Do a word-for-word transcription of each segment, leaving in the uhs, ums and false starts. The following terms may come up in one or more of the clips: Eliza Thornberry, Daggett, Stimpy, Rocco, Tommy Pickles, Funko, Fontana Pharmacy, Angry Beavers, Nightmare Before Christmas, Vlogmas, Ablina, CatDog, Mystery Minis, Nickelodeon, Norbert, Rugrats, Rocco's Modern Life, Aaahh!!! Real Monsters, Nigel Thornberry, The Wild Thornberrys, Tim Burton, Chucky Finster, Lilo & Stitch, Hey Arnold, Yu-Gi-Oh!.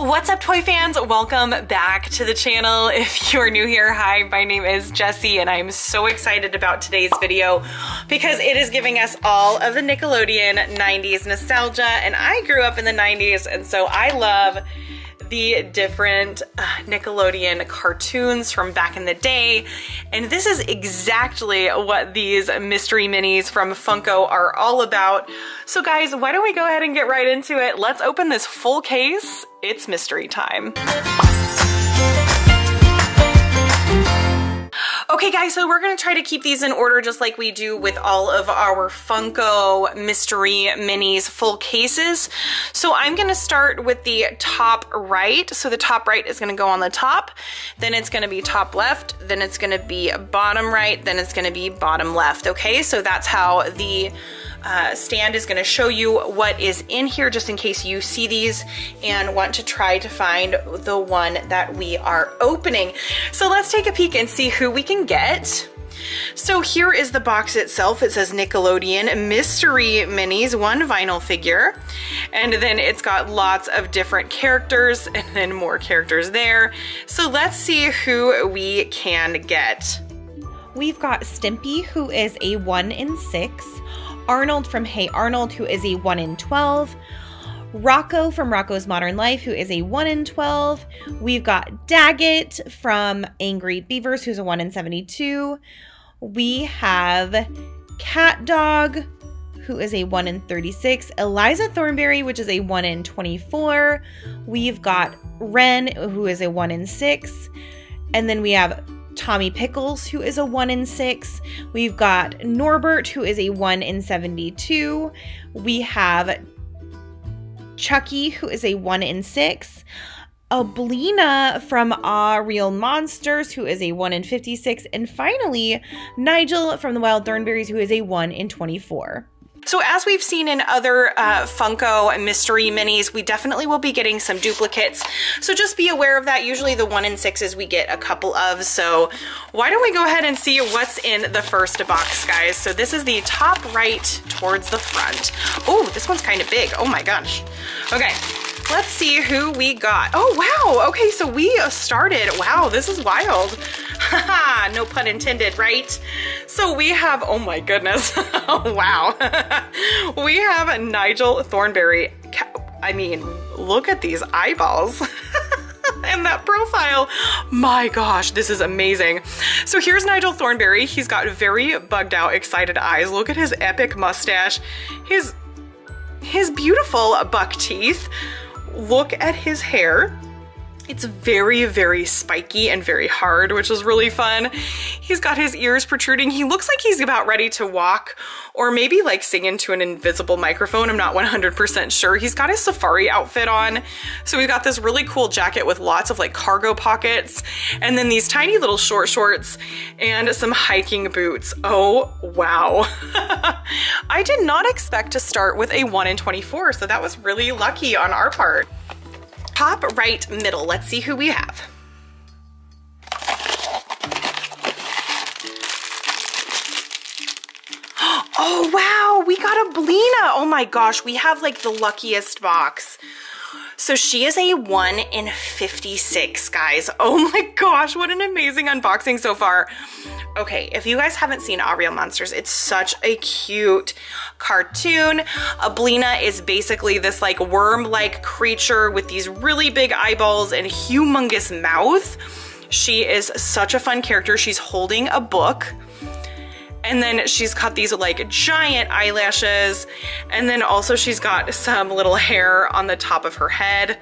What's up, toy fans? Welcome back to the channel. If you're new here, hi, my name is Jessie, and I'm so excited about today's video because it is giving us all of the Nickelodeon nineties nostalgia, and I grew up in the nineties, and so I love the different Nickelodeon cartoons from back in the day. And this is exactly what these Mystery Minis from Funko are all about. So guys, why don't we go ahead and get right into it? Let's open this full case. It's mystery time. Okay guys, so we're gonna try to keep these in order just like we do with all of our Funko Mystery Minis full cases. So I'm gonna start with the top right. So the top right is gonna go on the top, then it's gonna be top left, then it's gonna be bottom right, then it's gonna be bottom left, okay? So that's how the uh, stand is gonna show you what is in here just in case you see these and want to try to find the one that we are opening. So let's take a peek and see who we can get. So here is the box itself. It says Nickelodeon Mystery Minis, one vinyl figure, and then it's got lots of different characters and then more characters there. So let's see who we can get. We've got Stimpy, who is a one in six, Arnold from Hey Arnold, who is a one in twelve, Rocco from Rocco's Modern Life, who is a one in twelve. We've got Daggett from Angry Beavers, who's a one in seventy-two. We have CatDog, who is a one in thirty-six. Eliza Thornberry, which is a one in twenty-four. We've got Wren, who is a one in six. And then we have Tommy Pickles, who is a one in six. We've got Norbert, who is a one in seventy-two. We have Chucky, who is a one in six, Ablina from Aaahh!!! Real Monsters, who is a one in fifty-six, and finally, Nigel from The Wild Thornberrys, who is a one in twenty-four. So as we've seen in other uh, Funko Mystery Minis, we definitely will be getting some duplicates. So just be aware of that. Usually the one in sixes we get a couple of. So why don't we go ahead and see what's in the first box, guys? So this is the top right towards the front. Oh, this one's kind of big. Oh my gosh. Okay, let's see who we got. Oh, wow. Okay, so we started. Wow, this is wild. Haha, no pun intended, right? So we have, oh my goodness, oh, wow. We have Nigel Thornberry. I mean, look at these eyeballs and that profile. My gosh, this is amazing. So here's Nigel Thornberry. He's got very bugged out, excited eyes. Look at his epic mustache, his, his beautiful buck teeth. Look at his hair. It's very, very spiky and very hard, which is really fun. He's got his ears protruding. He looks like he's about ready to walk or maybe like sing into an invisible microphone. I'm not one hundred percent sure. He's got his safari outfit on. So we've got this really cool jacket with lots of like cargo pockets and then these tiny little short shorts and some hiking boots. Oh, wow. I did not expect to start with a one in twenty-four, so that was really lucky on our part. Top, right, middle. Let's see who we have. Oh, wow, we got Ablina. Oh my gosh, we have like the luckiest box. So she is a one in fifty-six, guys. Oh my gosh, what an amazing unboxing so far. Okay, if you guys haven't seen Aaahh!!! Real Monsters, it's such a cute cartoon. Ablina is basically this like worm-like creature with these really big eyeballs and humongous mouth. She is such a fun character. She's holding a book. And then she's got these like giant eyelashes. And then also she's got some little hair on the top of her head.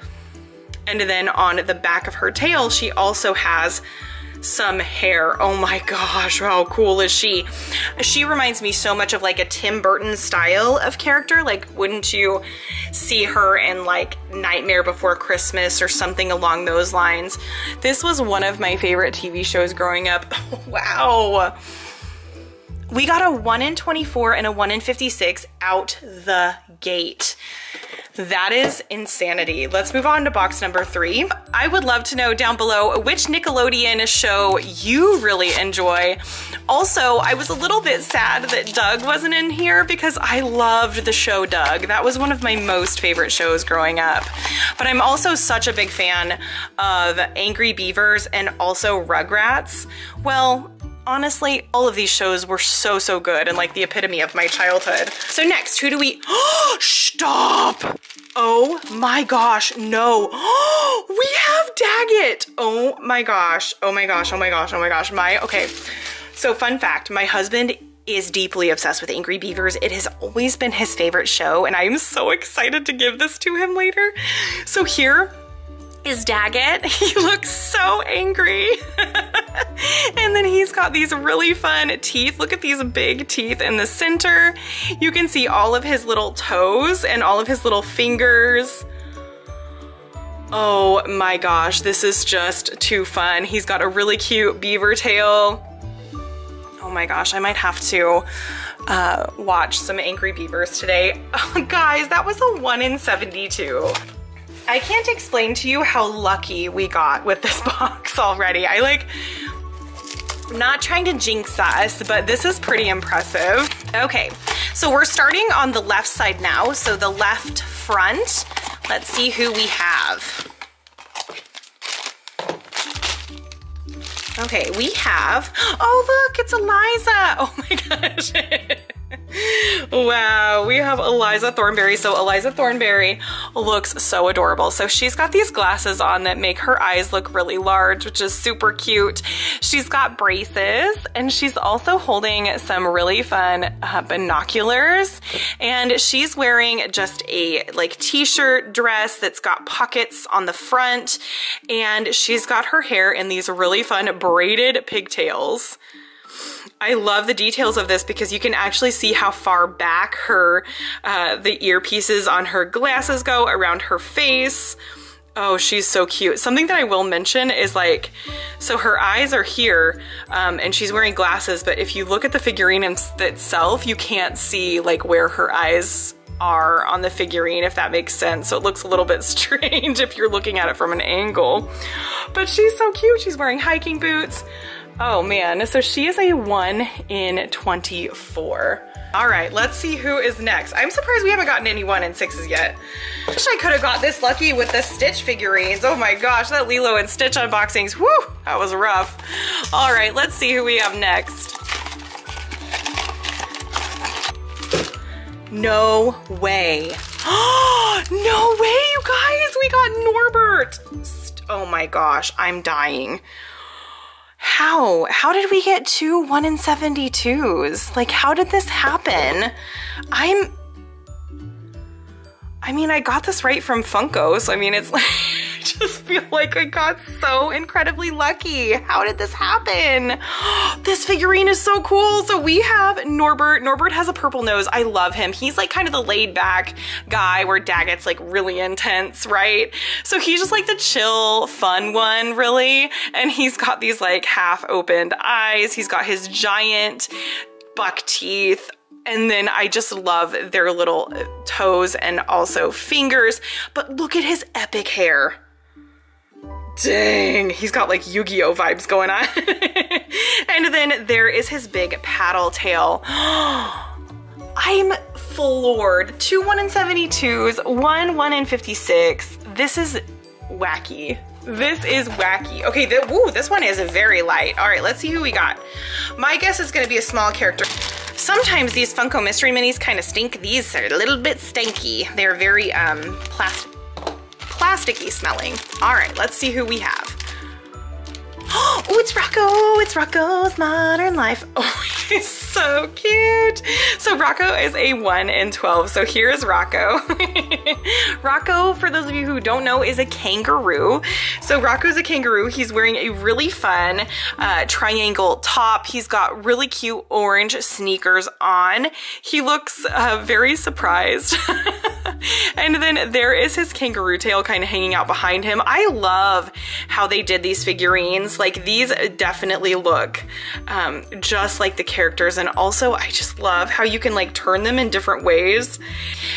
And then on the back of her tail, she also has some hair. Oh my gosh, how cool is she? She reminds me so much of like a Tim Burton style of character. Like, wouldn't you see her in like Nightmare Before Christmas or something along those lines? This was one of my favorite T V shows growing up. Wow. We got a one in twenty-four and a one in fifty-six out the gate. That is insanity. Let's move on to box number three. I would love to know down below which Nickelodeon show you really enjoy. Also, I was a little bit sad that Doug wasn't in here because I loved the show Doug. That was one of my most favorite shows growing up. But I'm also such a big fan of Angry Beavers and also Rugrats. Well, honestly, all of these shows were so, so good and like the epitome of my childhood. So next, who do we, stop. Oh my gosh, no. We have Daggett. Oh my gosh, oh my gosh, oh my gosh, oh my gosh. My, okay, so fun fact, my husband is deeply obsessed with Angry Beavers. It has always been his favorite show and I am so excited to give this to him later. So here is Daggett. He looks so angry. And then he's got these really fun teeth. Look at these big teeth in the center. You can see all of his little toes and all of his little fingers. Oh my gosh, this is just too fun. He's got a really cute beaver tail. Oh my gosh, I might have to uh, watch some Angry Beavers today. Oh, guys, that was a one in seventy-two. I can't explain to you how lucky we got with this box already. I like, I'm not trying to jinx us, but this is pretty impressive. Okay, so we're starting on the left side now. So the left front, let's see who we have. Okay, we have, oh look, it's Eliza. Oh my gosh. Wow, we have Aaahh!!! Thornberry. So Aaahh!!! Thornberry looks so adorable. So she's got these glasses on that make her eyes look really large, which is super cute. She's got braces and she's also holding some really fun uh, binoculars. And she's wearing just a like t-shirt dress that's got pockets on the front. And she's got her hair in these really fun braided pigtails. I love the details of this because you can actually see how far back her, uh, the earpieces on her glasses go around her face. Oh, she's so cute. Something that I will mention is like, so her eyes are here um, and she's wearing glasses, but if you look at the figurine itself, you can't see like where her eyes are on the figurine, if that makes sense. So it looks a little bit strange if you're looking at it from an angle, but she's so cute. She's wearing hiking boots. Oh man, so she is a one in twenty-four. All right, let's see who is next. I'm surprised we haven't gotten any one in sixes yet. I wish I could have got this lucky with the Stitch figurines. Oh my gosh, that Lilo and Stitch unboxings, whew, that was rough. All right, let's see who we have next. No way. No way, you guys, we got Norbert. Oh my gosh, I'm dying. How? How did we get two one in seventy-twos? Like, how did this happen? I'm, I mean, I got this right from Funko, so I mean, it's like, I just feel like I got so incredibly lucky. How did this happen? This figurine is so cool. So we have Norbert. Norbert has a purple nose. I love him. He's like kind of the laid back guy where Daggett's like really intense, right? So he's just like the chill, fun one, really. And he's got these like half opened eyes. He's got his giant buck teeth. And then I just love their little toes and also fingers. But look at his epic hair. Dang, he's got like Yu-Gi-Oh vibes going on. And then there is his big paddle tail. I'm floored. Two one in seventy-twos, one one in fifty-six. This is wacky. This is wacky. Okay, the, woo, this one is very light. All right, let's see who we got. My guess is gonna be a small character. Sometimes these Funko Mystery Minis kind of stink. These are a little bit stinky. They're very um, plastic, plasticky smelling. All right, let's see who we have. Oh, it's Rocco, it's Rocco's Modern Life. Oh, he's so cute. So Rocco is a one in twelve, so here's Rocco. Rocco, for those of you who don't know, is a kangaroo. So Rocco's a kangaroo. He's wearing a really fun uh, triangle top. He's got really cute orange sneakers on. He looks uh, very surprised. And then there is his kangaroo tail kind of hanging out behind him. I love how they did these figurines. Like, these definitely look um, just like the characters. And also, I just love how you can like turn them in different ways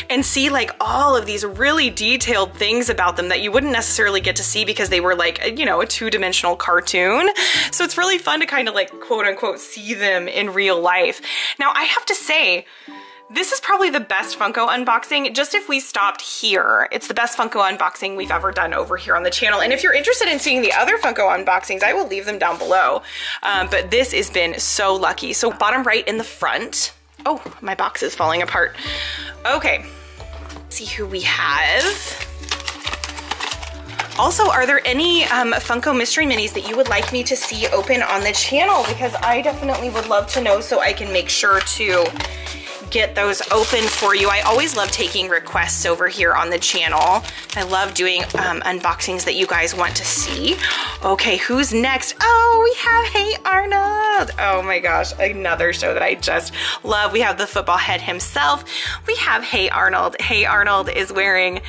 and see like all of these really detailed things about them that you wouldn't necessarily get to see because they were like, you know, a two-dimensional cartoon. So it's really fun to kind of like quote unquote see them in real life. Now, I have to say, this is probably the best Funko unboxing, just if we stopped here. It's the best Funko unboxing we've ever done over here on the channel. And if you're interested in seeing the other Funko unboxings, I will leave them down below. Um, but this has been so lucky. So bottom right in the front. Oh, my box is falling apart. Okay, let's see who we have. Also, are there any um, Funko Mystery Minis that you would like me to see open on the channel? Because I definitely would love to know so I can make sure to get those open for you. I always love taking requests over here on the channel. I love doing um, unboxings that you guys want to see. Okay, who's next? Oh, we have Hey Arnold. Oh my gosh, another show that I just love. We have the football head himself. We have Hey Arnold. Hey Arnold is wearing,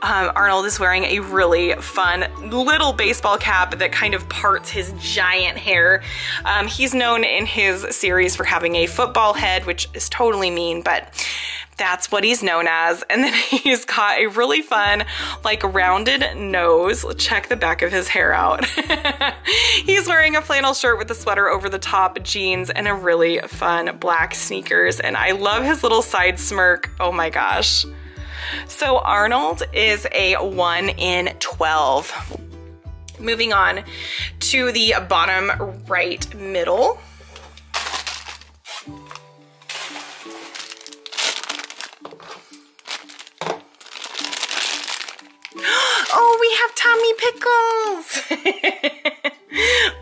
um, Arnold is wearing a really fun little baseball cap that kind of parts his giant hair. Um, he's known in his series for having a football head, which is totally mean, but that's what he's known as. And then he's got a really fun, like, rounded nose. Check the back of his hair out. He's wearing a flannel shirt with a sweater over the top, jeans, and a really fun black sneakers. And I love his little side smirk. Oh my gosh. So Arnold is a one in twelve. Moving on to the bottom right middle. Oh, we have Tommy Pickles.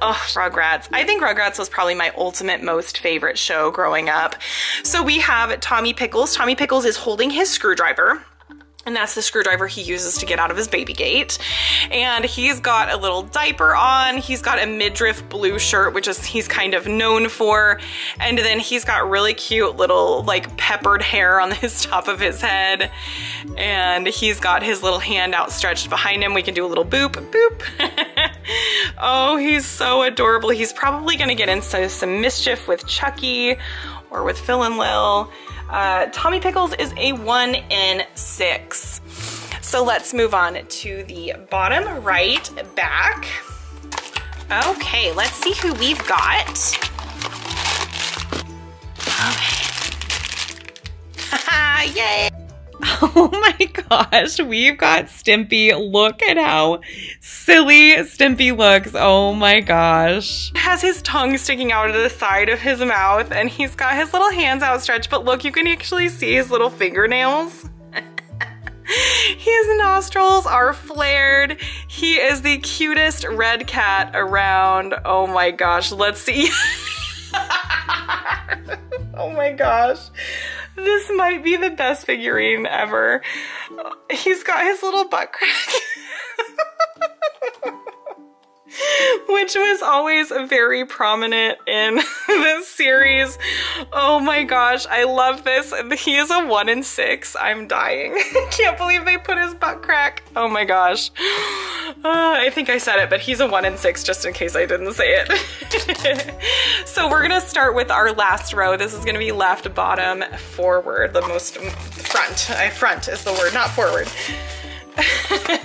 Oh, Rugrats. I think Rugrats was probably my ultimate most favorite show growing up. So we have Tommy Pickles. Tommy Pickles is holding his screwdriver, and that's the screwdriver he uses to get out of his baby gate. And he's got a little diaper on. He's got a midriff blue shirt, which is he's kind of known for. And then he's got really cute little like peppered hair on his top of his head. And he's got his little hand outstretched behind him. We can do a little boop, boop. Oh, he's so adorable. He's probably gonna get into some mischief with Chucky or with Phil and Lil. Uh, Tommy Pickles is a one in six. So let's move on to the bottom right back. Okay, let's see who we've got. Okay. Yay! Oh my gosh, we've got Stimpy. Look at how silly Stimpy looks. Oh my gosh. He has his tongue sticking out of the side of his mouth, and he's got his little hands outstretched, but look, you can actually see his little fingernails. His nostrils are flared. He is the cutest red cat around. Oh my gosh, let's see. Oh my gosh. This might be the best figurine ever. He's got his little butt crack, which was always very prominent in this series. Oh my gosh, I love this. He is a one in six. I'm dying. Can't believe they put his butt crack. Oh my gosh. Uh, I think I said it, but he's a one in six just in case I didn't say it. So we're gonna start with our last row. This is gonna be left, bottom, forward, the most front. I front is the word, not forward.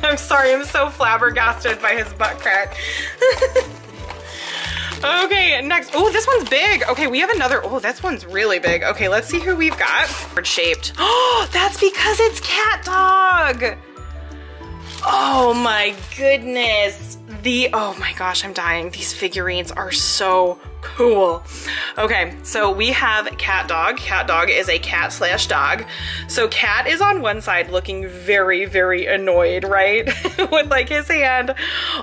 I'm sorry, I'm so flabbergasted by his butt crack. Okay, next. Oh, this one's big. Okay, we have another. Oh, this one's really big. Okay, let's see who we've got. Bird shaped. Oh, that's because it's CatDog. Oh my goodness. The, oh my gosh, I'm dying. These figurines are so cool. Okay, so we have CatDog. CatDog is a cat slash dog. So Cat is on one side looking very, very annoyed, right? With like his hand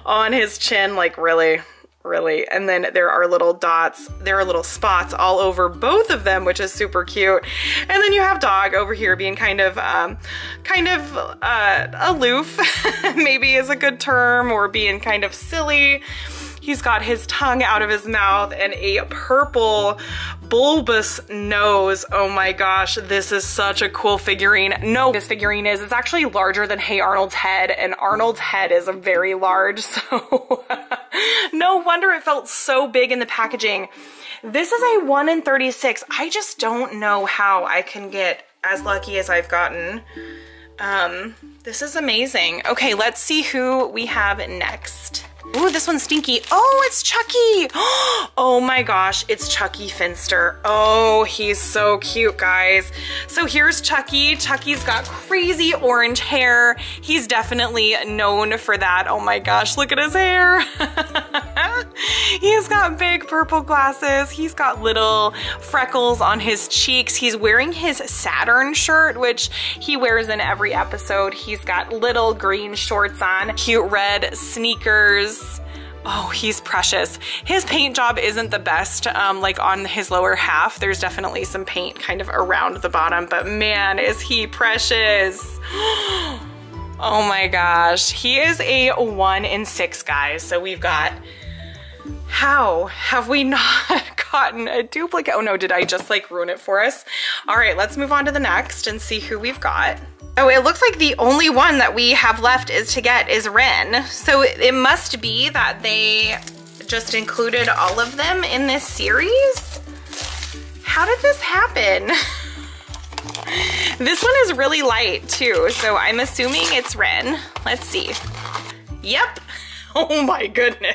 on his chin, like really, really. And then there are little dots, there are little spots all over both of them, which is super cute. And then you have Dog over here being kind of, um, kind of uh, aloof, maybe is a good term, or being kind of silly. He's got his tongue out of his mouth and a purple bulbous nose. Oh my gosh, this is such a cool figurine. No, this figurine is, it's actually larger than Hey Arnold's head, and Arnold's head is very large, so no wonder it felt so big in the packaging. This is a one in thirty-six. I just don't know how I can get as lucky as I've gotten. Um, this is amazing. Okay, let's see who we have next. Ooh, this one's stinky. Oh, it's Chucky. Oh my gosh, it's Chucky Finster. Oh, he's so cute, guys. So here's Chucky. Chucky's got crazy orange hair. He's definitely known for that. Oh my gosh, look at his hair. He's got big purple glasses. He's got little freckles on his cheeks. He's wearing his Saturn shirt, which he wears in every episode. He's got little green shorts on, cute red sneakers. Oh, he's precious. His paint job isn't the best, um, like on his lower half. There's definitely some paint kind of around the bottom, but man, is he precious. Oh my gosh. He is a one in six, guys. So we've got, how have we not gotten a duplicate? Oh no, did I just like ruin it for us? All right, let's move on to the next and see who we've got. Oh, it looks like the only one that we have left is to get is Ren. So it must be that they just included all of them in this series. How did this happen? This one is really light too, so I'm assuming it's Ren. Let's see. Yep. Oh my goodness.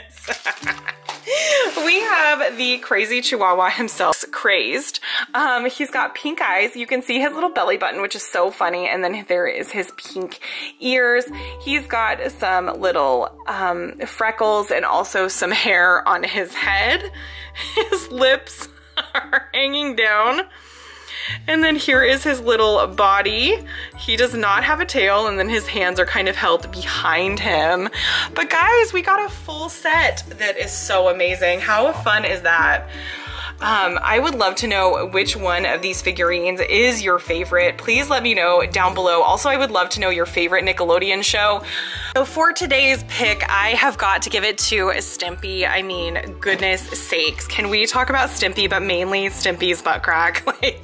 We have the crazy Chihuahua himself, Crazed. Um, he's got pink eyes. You can see his little belly button, which is so funny. And then there is his pink ears. He's got some little um, freckles and also some hair on his head. His lips are hanging down. And then here is his little body. He does not have a tail, and then his hands are kind of held behind him. But guys, we got a full set that is so amazing. How fun is that? Um, I would love to know which one of these figurines is your favorite. Please let me know down below. Also, I would love to know your favorite Nickelodeon show. So for today's pick, I have got to give it to Stimpy. I mean, goodness sakes. Can we talk about Stimpy, but mainly Stimpy's butt crack? Like,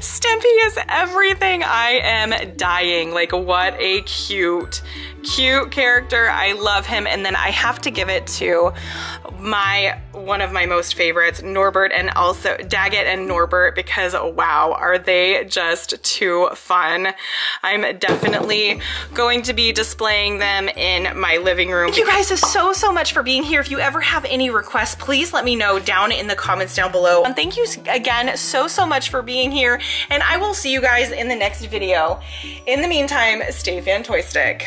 Stimpy is everything. I am dying. Like, what a cute, cute character. I love him. And then I have to give it to my one of my most favorites, Norbert and also Daggett and Norbert, because wow, are they just too fun. I'm definitely going to be displaying them in my living room. Thank you guys so, so much for being here. If you ever have any requests, please let me know down in the comments down below. And thank you again so, so much for being here, and I will see you guys in the next video. In the meantime, stay fantoistic.